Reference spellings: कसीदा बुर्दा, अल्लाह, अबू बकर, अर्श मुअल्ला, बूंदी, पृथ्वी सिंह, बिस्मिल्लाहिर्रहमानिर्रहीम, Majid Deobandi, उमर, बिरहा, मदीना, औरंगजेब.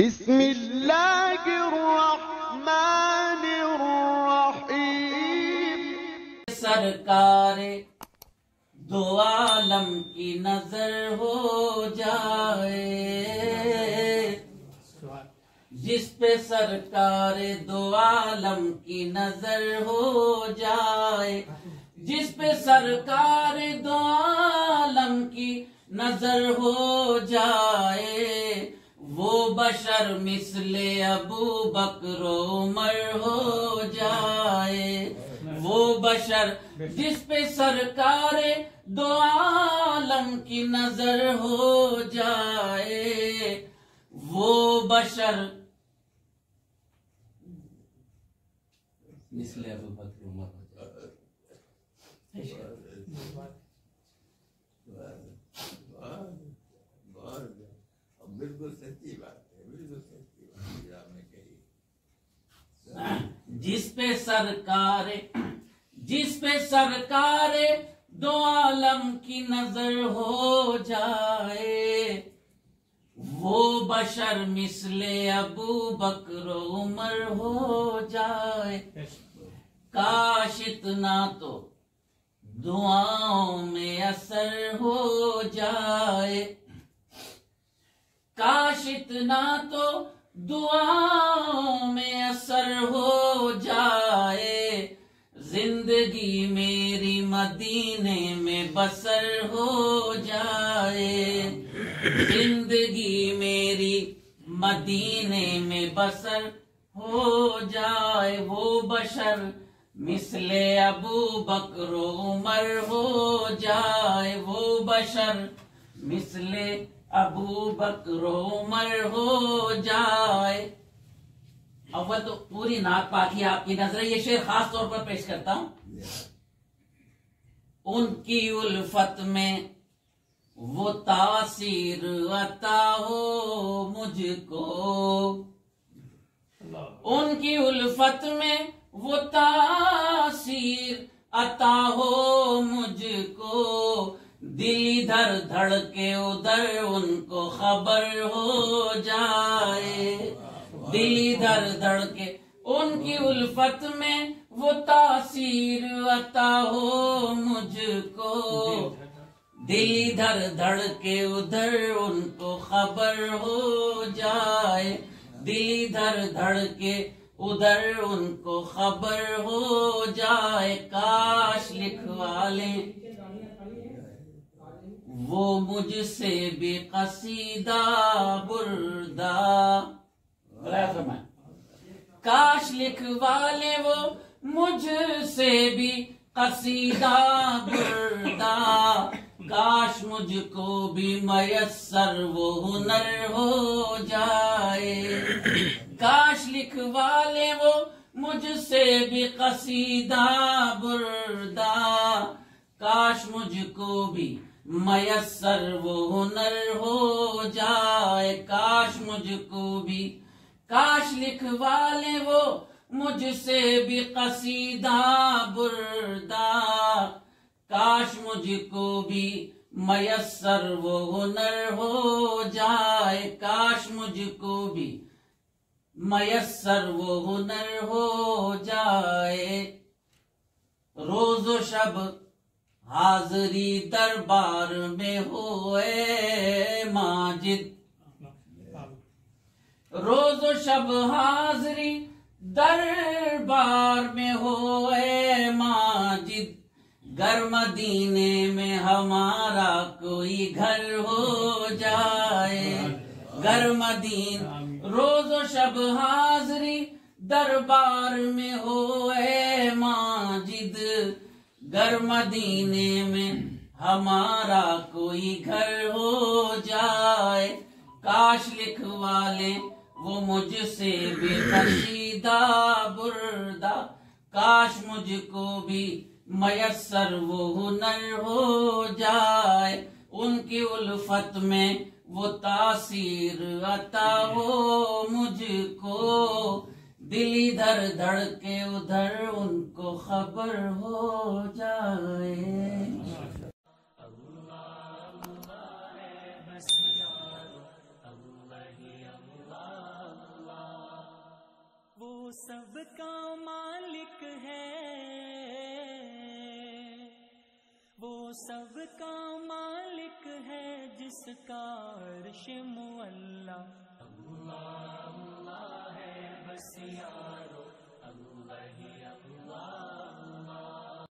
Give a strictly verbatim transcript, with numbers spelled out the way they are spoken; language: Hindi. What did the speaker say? बिस्मिल्लाहिर्रहमानिर्रहीम। सरकार दो आलम की नजर हो जाए, जिस पे सरकार दो आलम की नजर हो जाए, जिस पे सरकार दो आलम की नजर हो जाए, वो बशर मिसले अबू बकर उमर हो जाए। वो बशर जिस पे सरकार दो आलम की नजर हो जाए, वो बशर मिसले अबू बकर उमर हो जाए। बिल्कुल सच्ची बात है, बिल्कुल सच्ची बात है आपने कही। जिस पे सरकार जिस पे सरकार दो आलम की नजर हो जाए, वो बशर मिसले अबू बकर उमर हो जाए। काश इतना तो दुआओं में असर हो जाए, काश इतना तो दुआओं में असर हो जाए, जिंदगी मेरी मदीने में बसर हो जाए, जिंदगी मेरी मदीने में बसर हो जाए। वो बशर मिसले अबू बकर उमर हो जाए, वो बशर मिसले अबू बकर उमर हो जाए। अव्वल तो पूरी नात पाकी आपकी नजर, ये शेर खास तौर पर पेश करता हूं। उनकी उल्फत में वो तासीर अता हो मुझको, उनकी उल्फत में वो तासीर अता हो मुझको, दिल इधर धड़के उधर उनको खबर हो जाए, दिल इधर धड़के उनकी उल्फत में वो तासीर अता हो मुझको, दिल इधर धड़के उधर उनको खबर हो जाए, दिल इधर धड़के उधर उनको खबर हो जाए। काश लिखवा लें वो मुझसे भी कसीदा बुर्दा, काश लिखवा ले वो मुझसे भी कसीदा बुर्दा, काश मुझको भी मयस्सर वो हुनर हो जाए, काश लिखवा ले वो मुझसे भी कसीदा बुर्दा, काश मुझको भी मयस्सर वो हुनर हो जाए। काश मुझको भी काश लिखवा ले वो मुझसे भी कसीदा बुर्दा, काश मुझको भी मयस्सर वो हुनर हो जाए, काश मुझको भी मयस्सर वो हुनर हो जाए। रोजो शब हाजरी दरबार में होए माजिद, रोज शब हाजरी दरबार में होए माजिद, घर मदीने में हमारा कोई घर हो जाए, घर मदीन रोज शब हाजरी दरबार में होए माजिद, घर मदीने में हमारा कोई घर हो जाए। काश लिखवा ले वो मुझसे भी कसीदा बुर्दा, काश मुझको भी मयस्सर वो हुनर हो जाए, उनकी उल्फत में वो तासीर अता हो मुझको, दिल इधर धड़के उधर उनको खबर हो जाए। अल्लाह अल्लाह है बस यारो, अल्लाह ही अल्लाह। सबका मालिक है, वो सबका मालिक है, जिसका अर्श मुअल्ला। अल्लाह